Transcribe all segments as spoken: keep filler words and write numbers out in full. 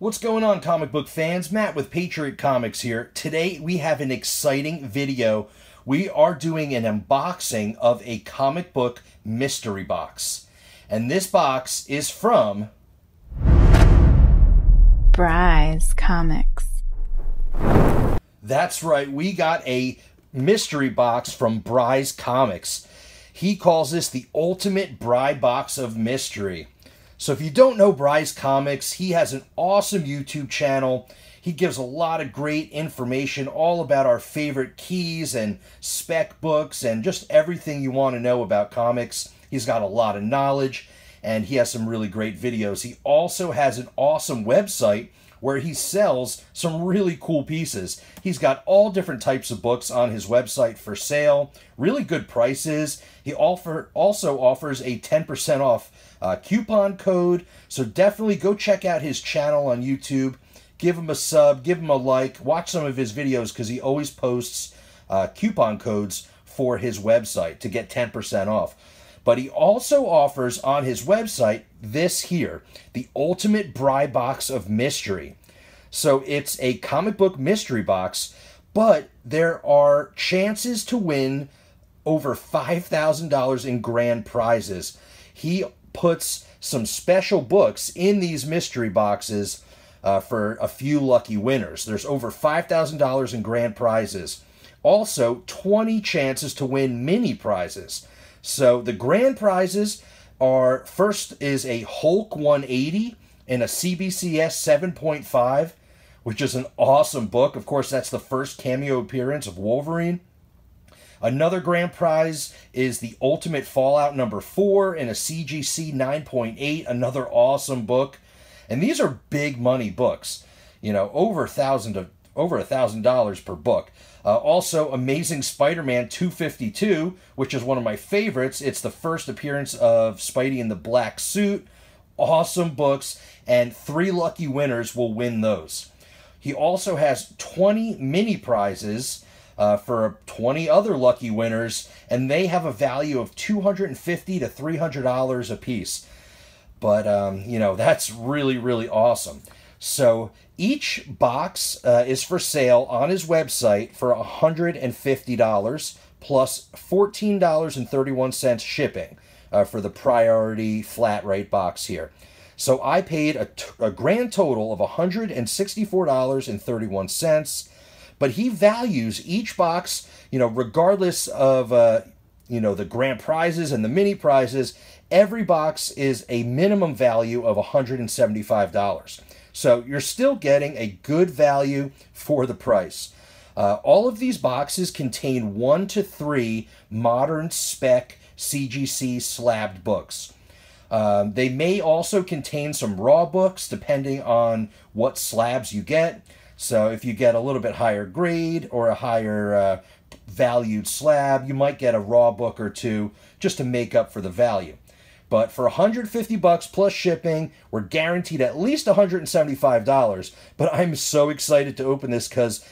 What's going on, comic book fans? Matt with Patriot Comics here. Today we have an exciting video. We are doing an unboxing of a comic book mystery box. And this box is from Bry's Comics. That's right, we got a mystery box from Bry's Comics. He calls this the Ultimate Bry Box of Mystery. So if you don't know Bry's Comics, he has an awesome YouTube channel. He gives a lot of great information all about our favorite keys and spec books and just everything you want to know about comics. He's got a lot of knowledge and he has some really great videos. He also has an awesome website where he sells some really cool pieces. He's got all different types of books on his website for sale, really good prices. He offer, also offers a ten percent off uh, coupon code, so definitely go check out his channel on YouTube. Give him a sub, give him a like, watch some of his videos because he always posts uh, coupon codes for his website to get ten percent off. But he also offers on his website this here, the Ultimate Bry Box of Mystery. So it's a comic book mystery box, but there are chances to win over five thousand dollars in grand prizes. He puts some special books in these mystery boxes uh, for a few lucky winners. There's over five thousand dollars in grand prizes. Also, twenty chances to win mini prizes. So the grand prizes are, first is a Hulk one eighty and a C B C S seven point five, which is an awesome book. Of course, that's the first cameo appearance of Wolverine. Another grand prize is the Ultimate Fallout number four and a C G C nine point eight, another awesome book. And these are big money books, you know, over a thousand of over a thousand dollars per book. Uh, also, Amazing Spider-Man two fifty-two, which is one of my favorites. It's the first appearance of Spidey in the Black Suit. Awesome books, and three lucky winners will win those. He also has twenty mini prizes uh, for twenty other lucky winners, and they have a value of two hundred fifty to three hundred dollars a piece. But, um, you know, that's really, really awesome. So each box uh, is for sale on his website for one hundred fifty dollars plus fourteen dollars and thirty-one cents shipping uh, for the priority flat rate box here. So I paid a, t a grand total of one hundred sixty-four dollars and thirty-one cents, but he values each box, you know, regardless of, uh, you know, the grand prizes and the mini prizes. Every box is a minimum value of one hundred seventy-five dollars. So you're still getting a good value for the price. Uh, all of these boxes contain one to three modern spec C G C slabbed books. Um, they may also contain some raw books depending on what slabs you get. So if you get a little bit higher grade or a higher uh, valued slab, you might get a raw book or two just to make up for the value. But for one hundred fifty bucks plus shipping, we're guaranteed at least one hundred seventy-five dollars. But I'm so excited to open this because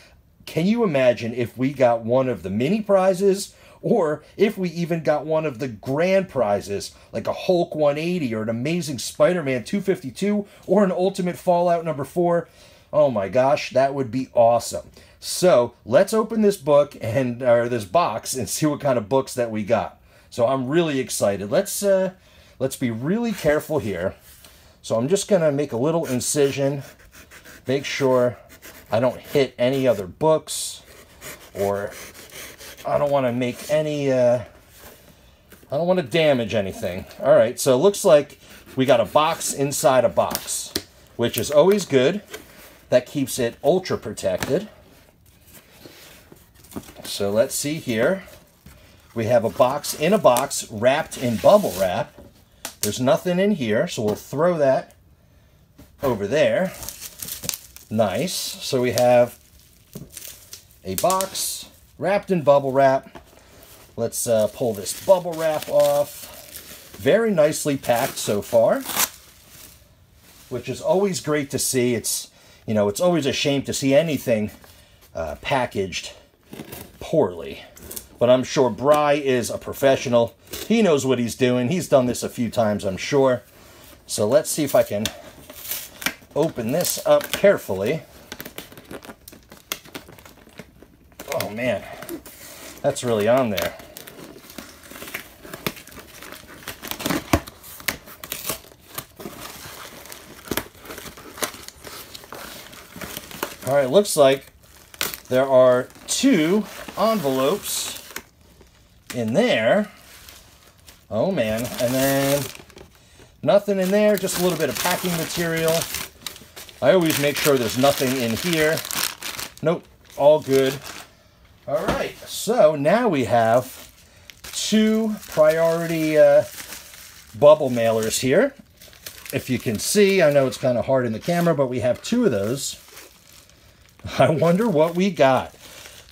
can you imagine if we got one of the mini prizes or if we even got one of the grand prizes like a Hulk one eighty or an Amazing Spider-Man two fifty-two or an Ultimate Fallout number four? Oh my gosh, that would be awesome. So let's open this book and or this box and see what kind of books that we got. So I'm really excited. Let's... Uh, Let's be really careful here. So I'm just gonna make a little incision, make sure I don't hit any other books, or I don't wanna make any, uh, I don't wanna damage anything. All right, so it looks like we got a box inside a box, which is always good. That keeps it ultra protected. So let's see here. We have a box in a box wrapped in bubble wrap. There's nothing in here, so we'll throw that over there. Nice. So we have a box wrapped in bubble wrap. Let's uh, pull this bubble wrap off. Very nicely packed so far, which is always great to see. It's, you know, it's always a shame to see anything uh, packaged poorly. But I'm sure Bry is a professional. He knows what he's doing. He's done this a few times, I'm sure. So let's see if I can open this up carefully. Oh man, that's really on there. All right, looks like there are two envelopes in there. Oh man, and then nothing in there, just a little bit of packing material. I always make sure there's nothing in here. Nope, all good. All right, so now we have two priority uh, bubble mailers here. If you can see, I know it's kind of hard in the camera, but we have two of those. I wonder what we got.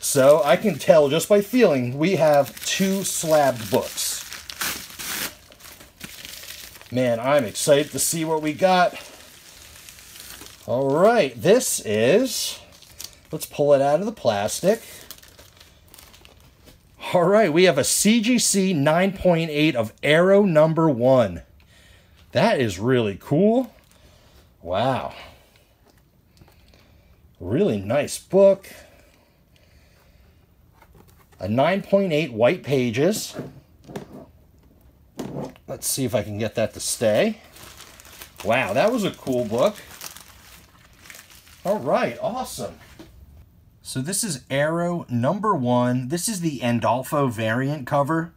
So I can tell just by feeling we have two slabbed books. Man, I'm excited to see what we got. All right, this is, let's pull it out of the plastic. All right, we have a C G C nine point eight of Aero number one. That is really cool. Wow. Really nice book. A nine point eight white pages. Let's see if I can get that to stay. Wow, that was a cool book. All right, awesome. So this is Aero number one. This is the Andolfo variant cover,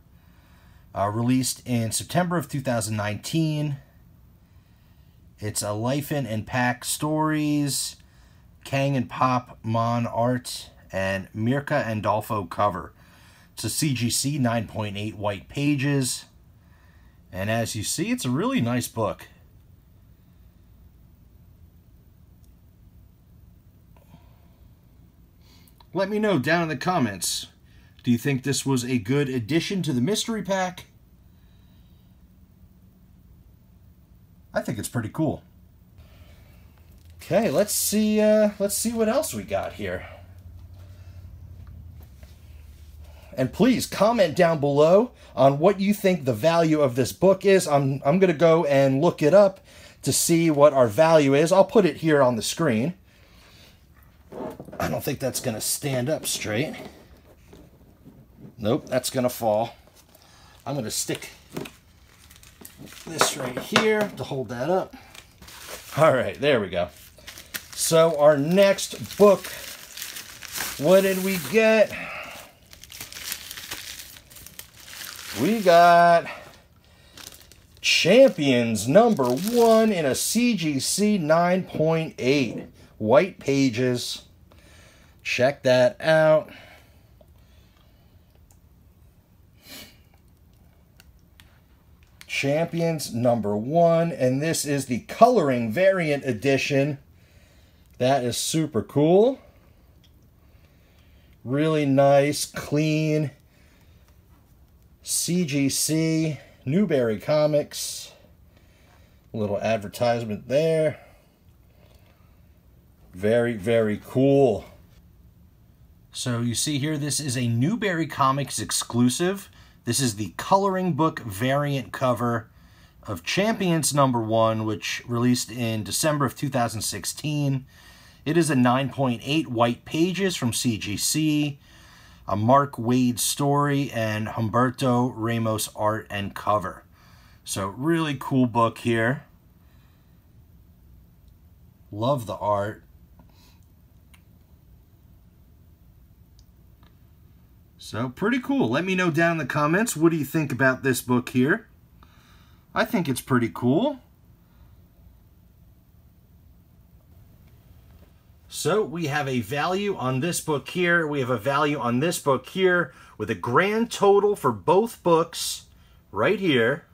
uh, released in September of two thousand nineteen. It's a Lifen and Pak Stories, Kang and Pop Mon art, and Mirka Andolfo cover. It's a C G C nine point eight white pages, and as you see, it's a really nice book. Let me know down in the comments, do you think this was a good addition to the mystery pack? I think it's pretty cool. Okay, let's see, uh, let's see what else we got here. And please comment down below on what you think the value of this book is. I'm, I'm going to go and look it up to see what our value is. I'll put it here on the screen. I don't think that's going to stand up straight. Nope, that's going to fall. I'm going to stick this right here to hold that up. All right, there we go. So our next book, what did we get? We got Champions number one in a C G C nine point eight. White pages. Check that out. Champions number one, and this is the coloring variant edition. That is super cool. Really nice, clean. C G C, Newberry Comics. A little advertisement there. Very, very cool. So you see here, this is a Newberry Comics exclusive. This is the coloring book variant cover of Champions number one, which released in December of two thousand sixteen. It is a nine point eight white pages from C G C. A Mark Wade story, and Humberto Ramos art and cover. So really cool book here. Love the art. So pretty cool. Let me know down in the comments, what do you think about this book here? I think it's pretty cool. So we have a value on this book here. We have a value on this book here with a grand total for both books right here.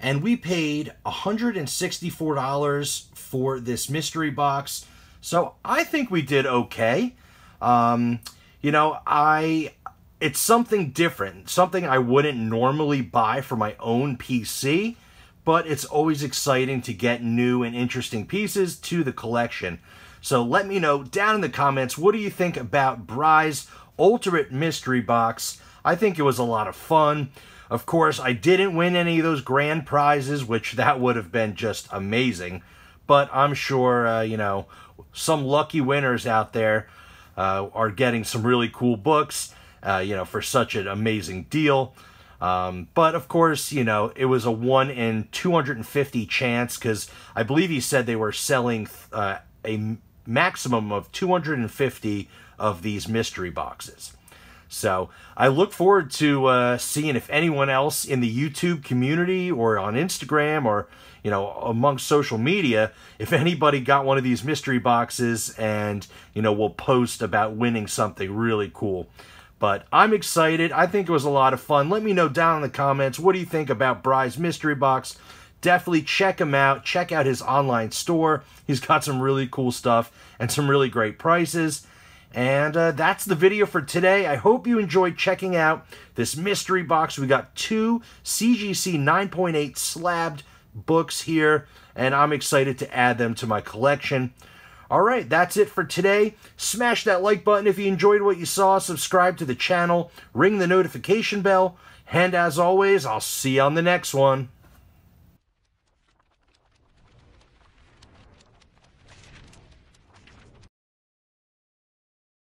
And we paid one hundred sixty-four dollars for this mystery box. So I think we did okay. Um, you know, I it's something different, something I wouldn't normally buy for my own P C. But it's always exciting to get new and interesting pieces to the collection. So let me know down in the comments, what do you think about Bry's Ultimate Mystery Box? I think it was a lot of fun. Of course, I didn't win any of those grand prizes, which that would have been just amazing. but I'm sure, uh, you know, some lucky winners out there uh, are getting some really cool books, uh, you know, for such an amazing deal. Um, but of course, you know, it was a one in two hundred fifty chance, because I believe he said they were selling uh, a maximum of two hundred fifty of these mystery boxes. So I look forward to uh, seeing if anyone else in the YouTube community or on Instagram or, you know, amongst social media, if anybody got one of these mystery boxes and, you know, will post about winning something really cool. But I'm excited. I think it was a lot of fun. Let me know down in the comments, what do you think about Bry's Mystery Box? Definitely check him out. Check out his online store. He's got some really cool stuff and some really great prices. And uh, that's the video for today. I hope you enjoyed checking out this mystery box. We got two C G C nine point eight slabbed books here, and I'm excited to add them to my collection. All right, that's it for today. Smash that like button if you enjoyed what you saw. Subscribe to the channel. Ring the notification bell. And as always, I'll see you on the next one.